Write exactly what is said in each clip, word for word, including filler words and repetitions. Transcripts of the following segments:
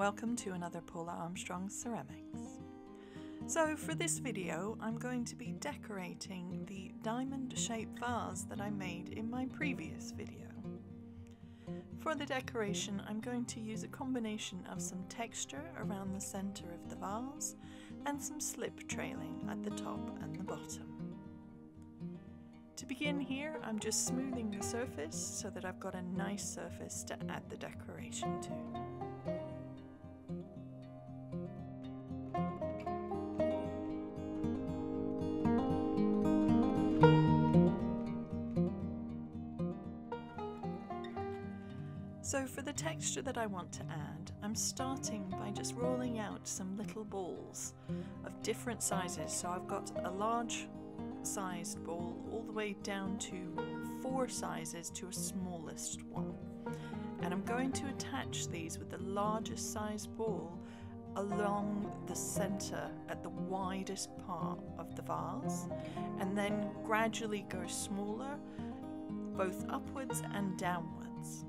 welcome to another Paula Armstrong Ceramics. So for this video I'm going to be decorating the diamond shaped vase that I made in my previous video. For the decoration I'm going to use a combination of some texture around the centre of the vase and some slip trailing at the top and the bottom. To begin here I'm just smoothing the surface so that I've got a nice surface to add the decoration to. So for the texture that I want to add, I'm starting by just rolling out some little balls of different sizes. So I've got a large sized ball all the way down to four sizes to a smallest one. And I'm going to attach these with the largest size ball along the centre at the widest part of the vase, and then gradually go smaller, both upwards and downwards.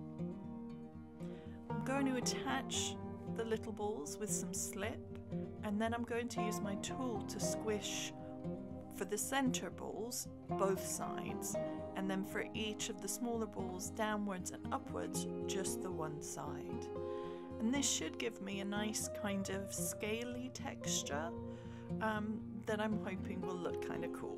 I'm going to attach the little balls with some slip, and then I'm going to use my tool to squish for the center balls both sides, and then for each of the smaller balls downwards and upwards just the one side. And this should give me a nice kind of scaly texture um, that I'm hoping will look kind of cool.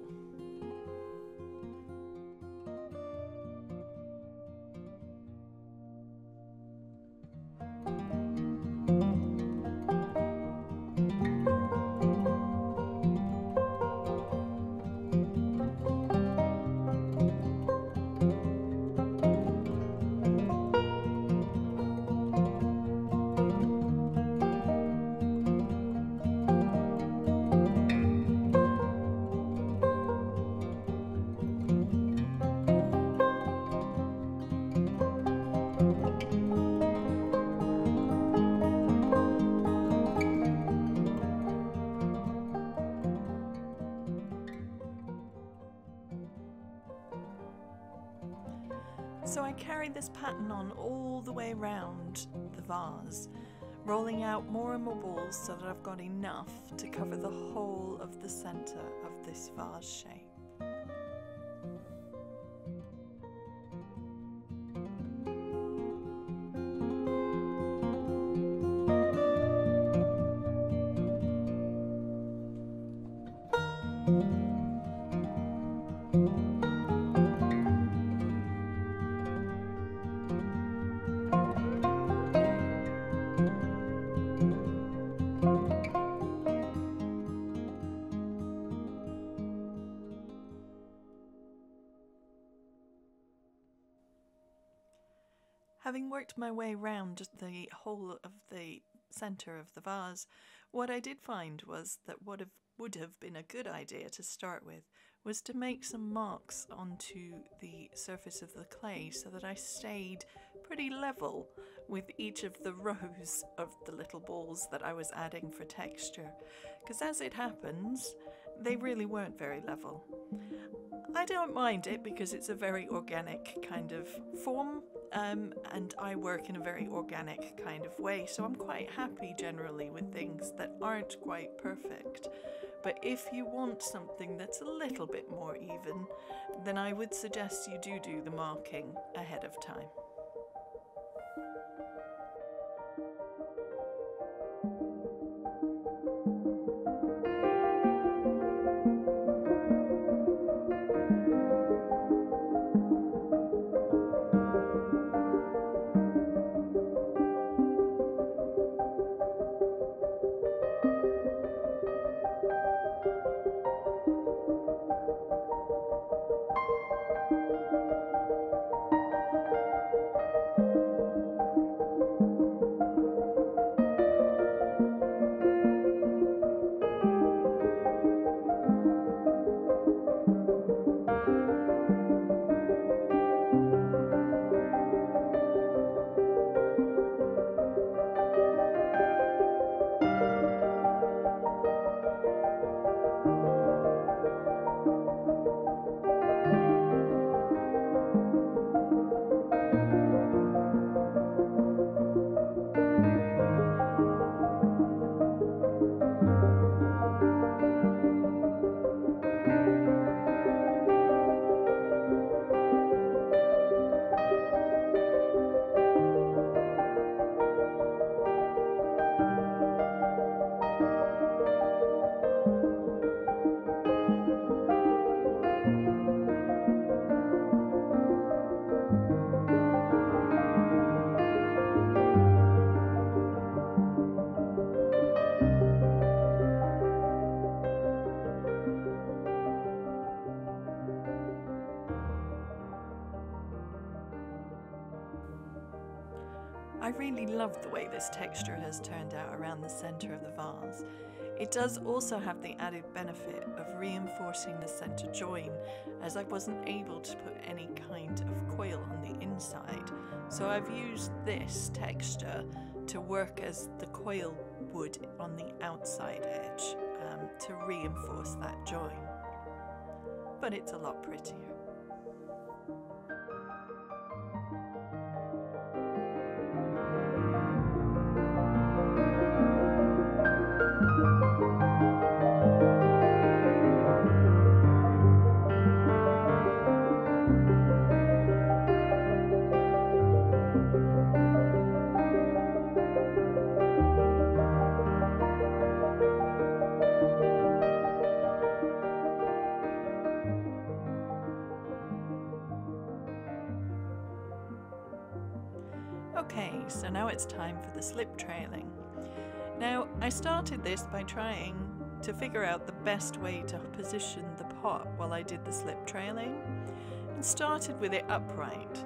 So I carry this pattern on all the way around the vase, rolling out more and more balls so that I've got enough to cover the whole of the centre of this vase shape. Having worked my way round the whole of the centre of the vase, what I did find was that what would have been a good idea to start with was to make some marks onto the surface of the clay so that I stayed pretty level with each of the rows of the little balls that I was adding for texture, because as it happens, they really weren't very level. I don't mind it because it's a very organic kind of form. Um, and I work in a very organic kind of way, so I'm quite happy generally with things that aren't quite perfect. But if you want something that's a little bit more even, then I would suggest you do do the marking ahead of time. really love the way this texture has turned out around the center of the vase. It does also have the added benefit of reinforcing the center join, as I wasn't able to put any kind of coil on the inside, so I've used this texture to work as the coil would on the outside edge um, to reinforce that join. But it's a lot prettier. Okay, so now it's time for the slip trailing. Now, I started this by trying to figure out the best way to position the pot while I did the slip trailing, and started with it upright,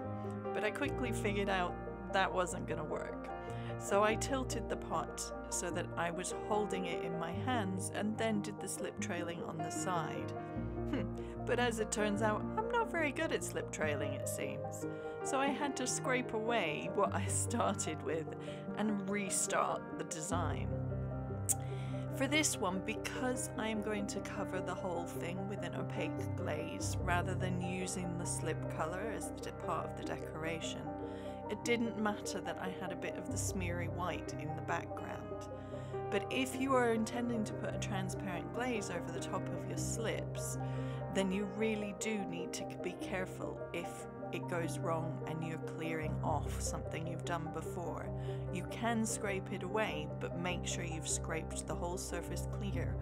but I quickly figured out that wasn't going to work. So I tilted the pot so that I was holding it in my hands and then did the slip trailing on the side. But as it turns out, I'm not very good at slip trailing, it seems. So I had to scrape away what I started with and restart the design. For this one, because I am going to cover the whole thing with an opaque glaze rather than using the slip colour as part of the decoration, it didn't matter that I had a bit of the smeary white in the background. But if you are intending to put a transparent glaze over the top of your slips, then you really do need to be careful if it goes wrong and you're clearing off something you've done before. You can scrape it away, but make sure you've scraped the whole surface clear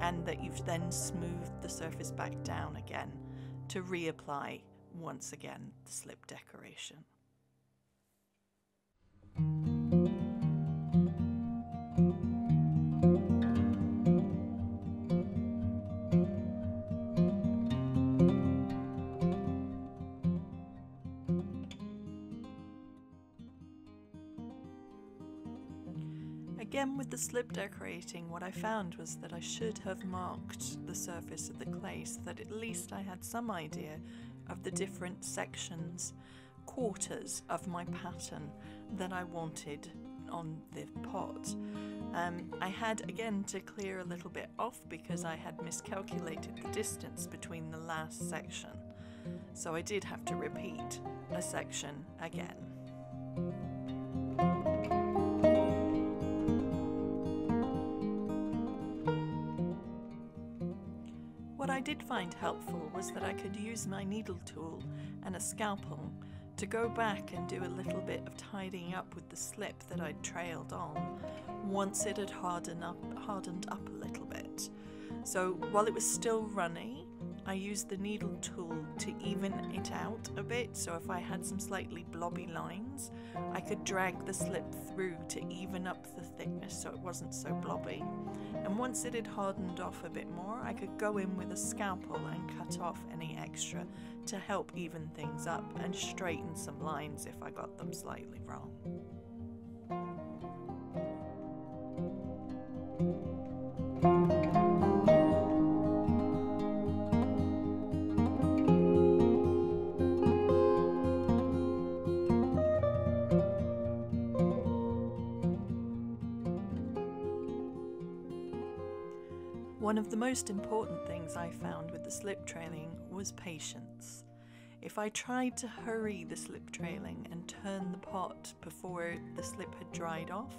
and that you've then smoothed the surface back down again to reapply once again the slip decoration. Again, with the slip decorating, what I found was that I should have marked the surface of the clay so that at least I had some idea of the different sections, quarters of my pattern that I wanted on the pot. Um, I had again to clear a little bit off because I had miscalculated the distance between the last section, so I did have to repeat a section again. What I did find helpful was that I could use my needle tool and a scalpel to go back and do a little bit of tidying up with the slip that I'd trailed on once it had hardened up, hardened up a little bit. So while it was still runny, I used the needle tool to even it out a bit, so if I had some slightly blobby lines, I could drag the slip through to even up the thickness so it wasn't so blobby. And once it had hardened off a bit more, I could go in with a scalpel and cut off any extra to help even things up and straighten some lines if I got them slightly wrong. One of the most important things I found with the slip trailing was patience. If I tried to hurry the slip trailing and turn the pot before the slip had dried off,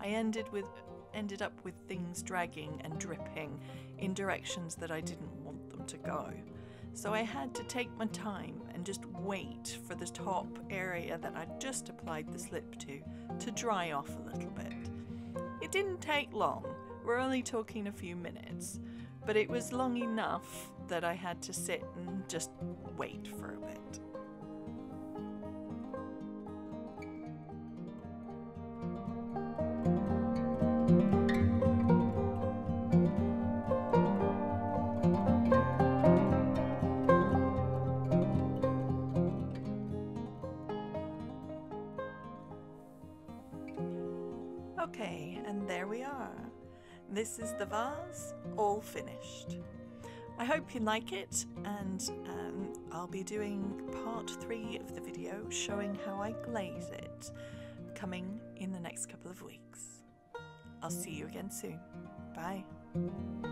I ended with ended up with things dragging and dripping in directions that I didn't want them to go. So I had to take my time and just wait for the top area that I'd just applied the slip to to dry off a little bit. It didn't take long. We're only talking a few minutes, but it was long enough that I had to sit and just wait for a bit. This is the vase, all finished. I hope you like it, and um, I'll be doing part three of the video showing how I glaze it, coming in the next couple of weeks. I'll see you again soon. Bye.